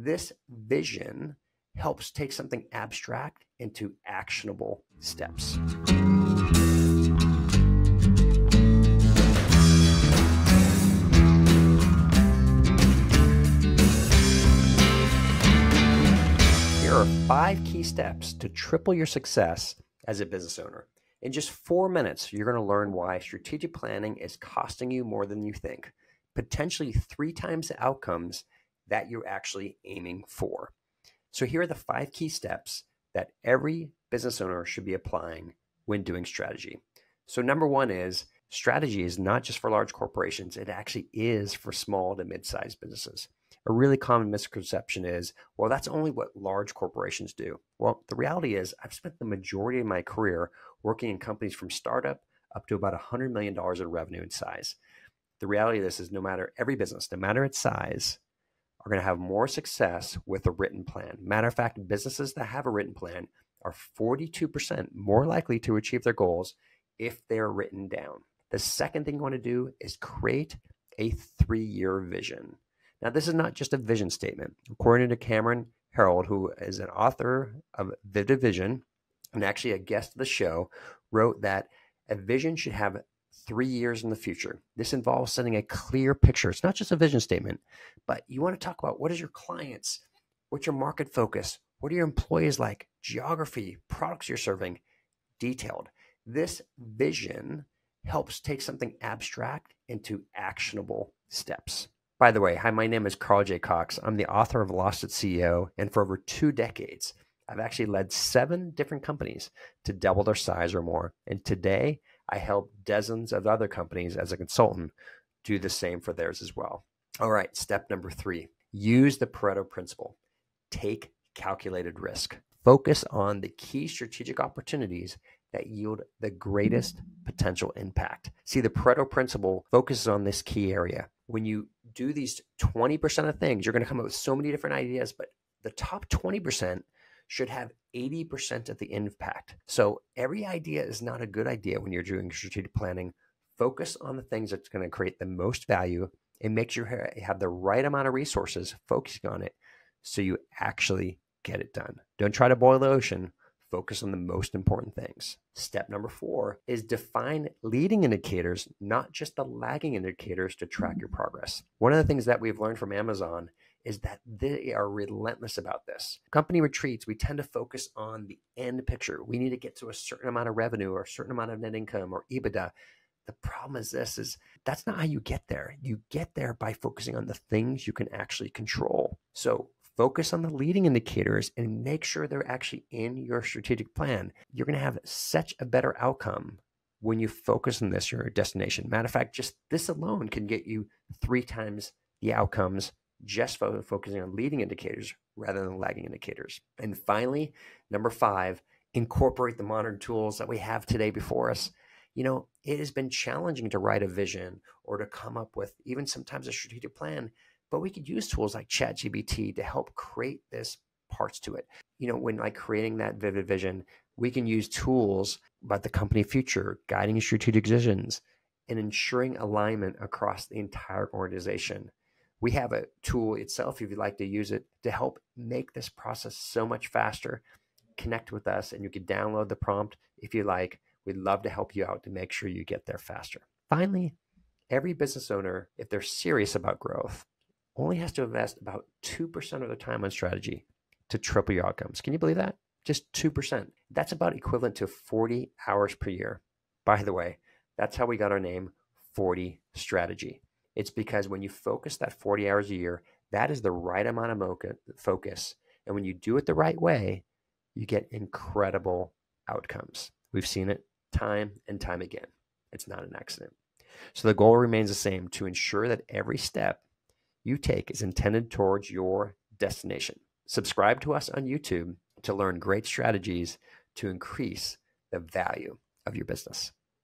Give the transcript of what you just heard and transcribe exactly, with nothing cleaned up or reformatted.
This vision helps take something abstract into actionable steps. Here are five key steps to triple your success as a business owner. In just four minutes, you're going to learn why strategic planning is costing you more than you think, potentially three times the outcomes that you're actually aiming for. So here are the five key steps that every business owner should be applying when doing strategy. So number one is, strategy is not just for large corporations. It actually is for small to mid-sized businesses. A really common misconception is, well, that's only what large corporations do. Well, the reality is I've spent the majority of my career working in companies from startup up to about one hundred million dollars in revenue and size. The reality of this is no matter every business, no matter its size, are going to have more success with a written plan. Matter of fact, businesses that have a written plan are forty-two percent more likely to achieve their goals if they're written down. The second thing you want to do is create a three-year vision. Now, this is not just a vision statement. According to Cameron Herold, who is an author of Vida Vision and actually a guest of the show, wrote that a vision should have three years in the future. This involves setting a clear picture. It's not just a vision statement, but you want to talk about what is your clients, what's your market focus, what are your employees like, geography, products you're serving, detailed. This vision helps take something abstract into actionable steps. By the way, hi, my name is Carl J. Cox. I'm the author of Lost at C E O, and for over two decades, I've actually led seven different companies to double their size or more, and today, I help dozens of other companies as a consultant do the same for theirs as well. All right, step number three, use the Pareto principle. Take calculated risk. Focus on the key strategic opportunities that yield the greatest potential impact. See, the Pareto principle focuses on this key area. When you do these twenty percent of things, you're going to come up with so many different ideas, but the top twenty percent should have eighty percent of the impact. So every idea is not a good idea when you're doing strategic planning. Focus on the things that's going to create the most value and make sure you have the right amount of resources focusing on it so you actually get it done. Don't try to boil the ocean. Focus on the most important things. Step number four is define leading indicators, not just the lagging indicators to track your progress. One of the things that we've learned from Amazon is that they are relentless about this. Company retreats, we tend to focus on the end picture. We need to get to a certain amount of revenue or a certain amount of net income or EBITDA. The problem is this, is that's not how you get there. You get there by focusing on the things you can actually control. So focus on the leading indicators and make sure they're actually in your strategic plan. You're gonna have such a better outcome when you focus on this, your destination. Matter of fact, just this alone can get you three times the outcomes just fo- focusing on leading indicators rather than lagging indicators. And finally, number five, incorporate the modern tools that we have today before us. You know, it has been challenging to write a vision or to come up with even sometimes a strategic plan, but we could use tools like ChatGPT to help create this parts to it. You know, when like creating that vivid vision, we can use tools about the company future, guiding strategic decisions, and ensuring alignment across the entire organization. We have a tool itself, if you'd like to use it, to help make this process so much faster. Connect with us, and you can download the prompt if you like. We'd love to help you out to make sure you get there faster. Finally, every business owner, if they're serious about growth, only has to invest about two percent of their time on strategy to triple your outcomes. Can you believe that? Just two percent. That's about equivalent to forty hours per year. By the way, that's how we got our name, forty Strategy. It's because when you focus that forty hours a year, that is the right amount of mo- focus. And when you do it the right way, you get incredible outcomes. We've seen it time and time again. It's not an accident. So the goal remains the same, to ensure that every step you take is intended towards your destination. Subscribe to us on YouTube to learn great strategies to increase the value of your business.